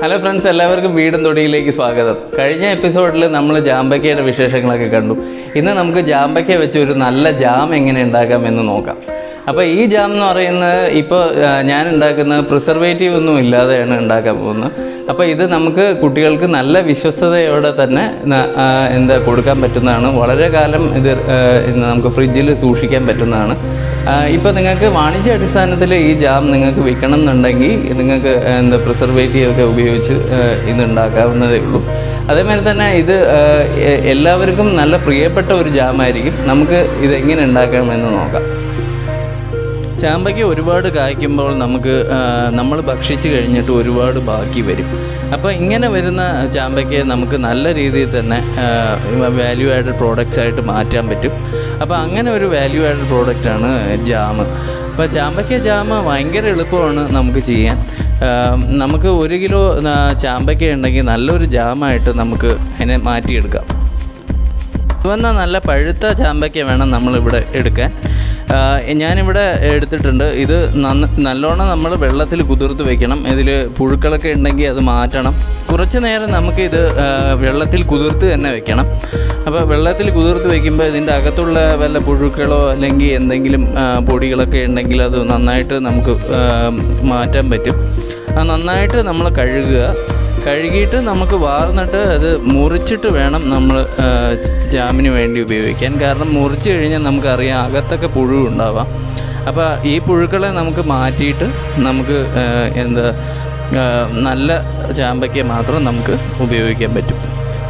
Hello friends, എല്ലാവർക്കും വീടും തൊടിയിലേക്ക് സ്വാഗതം. കഴിഞ്ഞ എപ്പിസോഡിൽ നമ്മൾ ജാമ്പയ്ക്കയുടെ വിശേഷങ്ങളൊക്കെ കണ്ടു. ഇന്ന് നമുക്ക് ജാമ്പയ്ക്ക വെച്ച് ഒരു നല്ല ജാം എങ്ങനെ ഉണ്ടാക്കാം എന്ന് നോക്കാം. അപ്പോൾ ഈ ജാം എന്ന് പറയുന്നത് ഇപ്പോൾ ഞാൻ ഉണ്ടാക്കുന്ന പ്രിസർവേറ്റീവ് ഒന്നും ഇല്ലാതെയാണ് ഉണ്ടാക്കാൻ പോകുന്നത്. അപ്പോൾ ഇത് നമുക്ക് കുട്ടികൾക്ക് നല്ല വിശ്വസ്തയോടെ തന്നെ കൊടുക്കാൻ പറ്റുന്നതാണ്. വളരെ കാലം ഇത് നമുക്ക് ഫ്രിഡ്ജിൽ സൂക്ഷിക്കാൻ പറ്റുന്നതാണ്. ഇപ്പോൾ നിങ്ങൾക്ക് വാണിജ്യ അടിസ്ഥാനത്തിൽ ഈ ജാം നിങ്ങൾക്ക് വിൽക്കണം എന്നുണ്ടെങ്കിൽ നിങ്ങൾക്ക് പ്രിസർവേറ്റീവ് ഒക്കെ ഉപയോഗിച്ച് ഇത് ഉണ്ടാക്കാവുന്നതേ ഉള്ളൂ. അതേമാതിരി തന്നെ ഇത് എല്ലാവർക്കും നല്ല പ്രിയപ്പെട്ട ഒരു ജാമായിരിക്കും. നമുക്ക് ഇതെങ്ങനെ ഉണ്ടാക്കാമെന്ന് നോക്കാം. ചാമ്പയ്ക്ക് ഒരുപാട് കായ്ക്കുമ്പോൾ നമ്മൾ ഭക്ഷിച്ചു കഴിഞ്ഞിട്ട് ഒരുപാട് ബാക്കി വരും. അപ്പോൾ ഇങ്ങനെ വരുന്ന ചാമ്പയ്ക്ക് നമുക്ക് നല്ല രീതിയിൽ തന്നെ വാല്യൂ ആഡഡ് പ്രോഡക്റ്റ്സ് ആയിട്ട് മാറ്റാൻ പറ്റും. അപ്പോൾ അങ്ങനെ ഒരു വാല്യൂ ആഡഡ് പ്രോഡക്റ്റാണ് ജാം. അപ്പോൾ ചാമ്പയ്ക്ക ജാം ഭയങ്കര എളുപ്പമാണ് നമുക്ക് ചെയ്യാൻ. നമുക്ക് 1 കിലോ ചാമ്പയ്ക്ക ഉണ്ടെങ്കിൽ നല്ലൊരു ജാമായിട്ട് നമുക്ക് അതിനെ മാറ്റിയെടുക്കാം. ചുവന്ന നല്ല പഴുത്ത ചാമ്പയ്ക്ക വേണം നമ്മളിവിടെ എടുക്കാൻ. ഞാനിവിടെ എടുത്തിട്ടുണ്ട്. ഇത് നല്ലോണം നമ്മൾ വെള്ളത്തിൽ കുതിർത്ത് വെക്കണം. ഇതിൽ പുഴുക്കളൊക്കെ ഉണ്ടെങ്കിൽ അത് മാറ്റണം. കുറച്ച് നേരം നമുക്കിത് വെള്ളത്തിൽ കുതിർത്ത് തന്നെ വെക്കണം. അപ്പോൾ വെള്ളത്തിൽ കുതിർത്ത് വെക്കുമ്പോൾ ഇതിൻ്റെ അകത്തുള്ള വല്ല പുഴുക്കളോ അല്ലെങ്കിൽ എന്തെങ്കിലും പൊടികളൊക്കെ ഉണ്ടെങ്കിൽ അത് നന്നായിട്ട് നമുക്ക് മാറ്റാൻ പറ്റും. അത് നന്നായിട്ട് നമ്മൾ കഴുകിയിട്ട് നമുക്ക് വാർന്നിട്ട് അത് മുറിച്ചിട്ട് വേണം നമ്മൾ ജാമിന് വേണ്ടി ഉപയോഗിക്കാൻ. കാരണം മുറിച്ച് കഴിഞ്ഞാൽ നമുക്കറിയാം അകത്തൊക്കെ പുഴു ഉണ്ടാവാം. അപ്പോൾ ഈ പുഴുക്കളെ നമുക്ക് മാറ്റിയിട്ട് നമുക്ക് നല്ല ചാമ്പയ്ക്ക മാത്രം നമുക്ക് ഉപയോഗിക്കാൻ പറ്റും.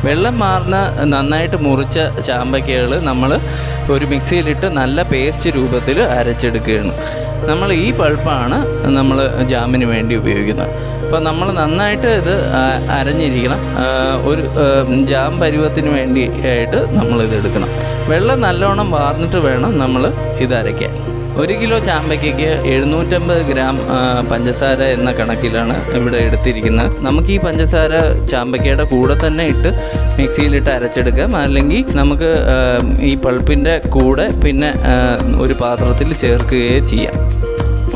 വെള്ളം മാറുന്ന നന്നായിട്ട് മുറിച്ച ചാമ്പയ്ക്കകൾ നമ്മൾ ഒരു മിക്സിയിലിട്ട് നല്ല പേസ്റ്റ് രൂപത്തിൽ അരച്ചെടുക്കുകയാണ്. നമ്മൾ ഈ പൾപ്പാണ് നമ്മൾ ജാമിന് വേണ്ടി ഉപയോഗിക്കുന്നത്. അപ്പോൾ നമ്മൾ നന്നായിട്ട് ഇത് അരഞ്ഞിരിക്കണം. ഒരു ജാം പരുവത്തിന് വേണ്ടി ആയിട്ട് നമ്മളിത് എടുക്കണം. വെള്ളം നല്ലോണം വാർന്നിട്ട് വേണം നമ്മൾ ഇത് അരയ്ക്കാൻ. 1 കിലോ ചാമ്പയ്ക്കയ്ക്ക് 750 ഗ്രാം പഞ്ചസാര എന്ന കണക്കിലാണ് ഇവിടെ എടുത്തിരിക്കുന്നത്. നമുക്ക് ഈ പഞ്ചസാര ചാമ്പയ്ക്കയുടെ കൂടെ തന്നെ ഇട്ട് മിക്സിയിലിട്ട് അരച്ചെടുക്കാം. അല്ലെങ്കിൽ നമുക്ക് ഈ പൾപ്പിൻ്റെ കൂടെ പിന്നെ ഒരു പാത്രത്തിൽ ചേർക്കുകയോ ചെയ്യാം.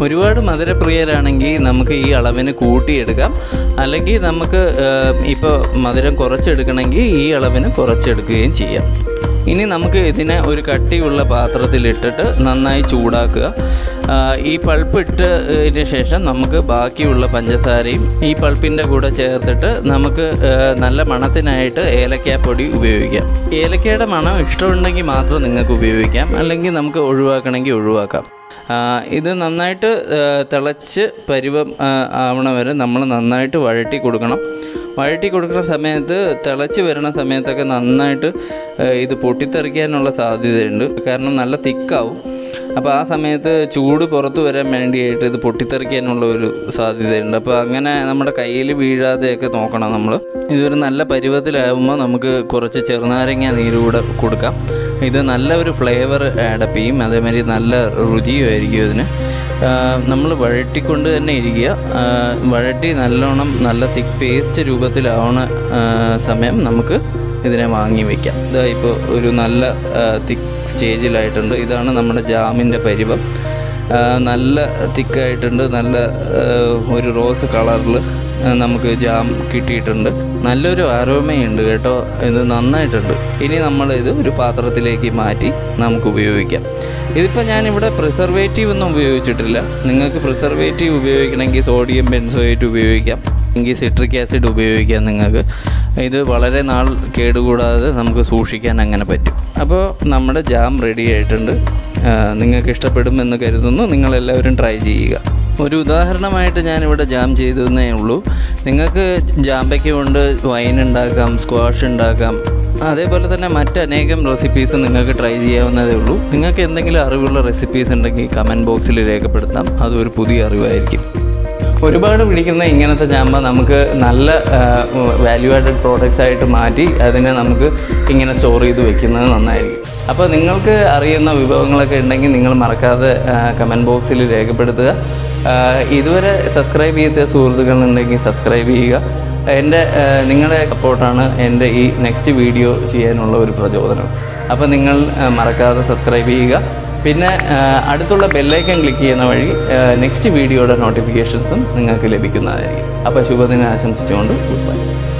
ഒരുപാട് മധുരപ്രിയരാണെങ്കിൽ നമുക്ക് ഈ അളവിന് കൂട്ടിയെടുക്കാം. അല്ലെങ്കിൽ നമുക്ക് ഇപ്പോൾ മധുരം കുറച്ചെടുക്കണമെങ്കിൽ ഈ അളവിന് കുറച്ചെടുക്കുകയും ചെയ്യാം. ഇനി നമുക്ക് ഇതിനെ ഒരു കട്ടിയുള്ള പാത്രത്തിലിട്ടിട്ട് നന്നായി ചൂടാക്കുക. ഈ പൾപ്പിട്ടതിന് ശേഷം നമുക്ക് ബാക്കിയുള്ള പഞ്ചസാരയും ഈ പൾപ്പിൻ്റെ കൂടെ ചേർത്തിട്ട് നമുക്ക് നല്ല മണത്തിനായിട്ട് ഏലക്കാപ്പൊടി ഉപയോഗിക്കാം. ഏലക്കയുടെ മണം ഇഷ്ടമുണ്ടെങ്കിൽ മാത്രം നിങ്ങൾക്ക് ഉപയോഗിക്കാം. അല്ലെങ്കിൽ നമുക്ക് ഒഴിവാക്കണമെങ്കിൽ ഒഴിവാക്കാം. ഇത് നന്നായിട്ട് തിളച്ച് പരുവം ആവണ വരെ നമ്മൾ നന്നായിട്ട് വഴറ്റി കൊടുക്കണം. വഴറ്റി കൊടുക്കുന്ന സമയത്ത് തിളച്ച് വരുന്ന സമയത്തൊക്കെ നന്നായിട്ട് ഇത് പൊട്ടിത്തെറിക്കാനുള്ള സാധ്യതയുണ്ട്. കാരണം നല്ല തിക്കാവും. അപ്പോൾ ആ സമയത്ത് ചൂട് പുറത്ത് വരാൻ വേണ്ടിയിട്ട് ഇത് പൊട്ടിത്തെറിക്കാനുള്ള ഒരു സാധ്യതയുണ്ട്. അപ്പോൾ അങ്ങനെ നമ്മുടെ കയ്യിൽ വീഴാതെയൊക്കെ നോക്കണം നമ്മൾ. ഇതൊരു നല്ല പരുവത്തിലാകുമ്പോൾ നമുക്ക് കുറച്ച് ചെറുനാരങ്ങ നീരൂടെ കൊടുക്കാം. ഇത് നല്ല ഒരു ഫ്ലേവർ ആഡപ്പ് ചെയ്യും. അതേമാതിരി നല്ല രുചിയുമായിരിക്കും. ഇതിന് നമ്മൾ വഴറ്റിക്കൊണ്ട് തന്നെ ഇരിക്കുക. വഴറ്റി നല്ലോണം നല്ല തിക്ക് പേസ്റ്റ് രൂപത്തിലാവുന്ന സമയം നമുക്ക് ഇതിനെ വാങ്ങി വയ്ക്കാം. ഇതാ ഇപ്പോൾ ഒരു നല്ല തിക്ക് സ്റ്റേജിലായിട്ടുണ്ട്. ഇതാണ് നമ്മുടെ ജാമിൻ്റെ പരുവം. നല്ല തിക്കായിട്ടുണ്ട്. നല്ല ഒരു റോസ് കളറിൽ നമുക്ക് ജാം കിട്ടിയിട്ടുണ്ട്. നല്ലൊരു അരോമയുണ്ട് കേട്ടോ. ഇത് നന്നായിട്ടുണ്ട്. ഇനി നമ്മളിത് ഒരു പാത്രത്തിലേക്ക് മാറ്റി നമുക്ക് ഉപയോഗിക്കാം. ഇതിപ്പോൾ ഞാനിവിടെ പ്രിസർവേറ്റീവ് ഒന്നും ഉപയോഗിച്ചിട്ടില്ല. നിങ്ങൾക്ക് പ്രിസർവേറ്റീവ് ഉപയോഗിക്കണമെങ്കിൽ സോഡിയം ബെൻസോയേറ്റ് ഉപയോഗിക്കാം. എങ്കിൽ സിട്രിക് ആസിഡ് ഉപയോഗിക്കാം. നിങ്ങൾക്ക് ഇത് വളരെ നാൾ കേടുകൂടാതെ നമുക്ക് സൂക്ഷിക്കാൻ അങ്ങനെ പറ്റും. അപ്പോൾ നമ്മുടെ ജാം റെഡി ആയിട്ടുണ്ട്. നിങ്ങൾക്ക് ഇഷ്ടപ്പെടുമെന്ന് കരുതുന്നു. നിങ്ങളെല്ലാവരും ട്രൈ ചെയ്യുക. ഒരു ഉദാഹരണമായിട്ട് ഞാനിവിടെ ജാം ചെയ്തതേ ഉള്ളൂ. നിങ്ങൾക്ക് ജാമ്പയ്ക്ക കൊണ്ട് വൈൻ ഉണ്ടാക്കാം, സ്ക്വാഷ് ഉണ്ടാക്കാം. അതേപോലെ തന്നെ മറ്റനേകം റെസിപ്പീസ് നിങ്ങൾക്ക് ട്രൈ ചെയ്യാവുന്നതേ ഉള്ളൂ. നിങ്ങൾക്ക് എന്തെങ്കിലും അറിവുള്ള റെസിപ്പീസ് ഉണ്ടെങ്കിൽ കമൻറ്റ് ബോക്സിൽ രേഖപ്പെടുത്താം. അതൊരു പുതിയ അറിവായിരിക്കും. ഒരുപാട് പിടിക്കുന്ന ഇങ്ങനത്തെ ചാമ്പ നമുക്ക് നല്ല വാല്യൂ ആഡഡ് പ്രോഡക്റ്റ്സ് ആയിട്ട് മാറ്റി അതിനെ നമുക്ക് ഇങ്ങനെ സ്റ്റോർ ചെയ്ത് വെക്കുന്നത് നന്നായിരിക്കും. അപ്പോൾ നിങ്ങൾക്ക് അറിയുന്ന വിഭവങ്ങളൊക്കെ ഉണ്ടെങ്കിൽ നിങ്ങൾ മറക്കാതെ കമൻറ്റ് ബോക്സിൽ രേഖപ്പെടുത്തുക. ഇതുവരെ സബ്സ്ക്രൈബ് ചെയ്യാത്ത സുഹൃത്തുക്കളുണ്ടെങ്കിൽ സബ്സ്ക്രൈബ് ചെയ്യുക. നിങ്ങളുടെ സപ്പോർട്ടാണ് എൻ്റെ ഈ നെക്സ്റ്റ് വീഡിയോ ചെയ്യാനുള്ള ഒരു പ്രചോദനം. അപ്പോൾ നിങ്ങൾ മറക്കാതെ സബ്സ്ക്രൈബ് ചെയ്യുക. അടുത്തുള്ള ബെൽ ഐക്കൺ ക്ലിക്ക് ചെയ്യുന്ന വഴി നെക്സ്റ്റ് വീഡിയോയുടെ നോട്ടിഫിക്കേഷൻസും നിങ്ങൾക്ക് ലഭിക്കുന്നതായിരിക്കും. അപ്പോൾ ശുഭദിനം ആശംസിച്ചുകൊണ്ട് ഗുഡ് ബൈ.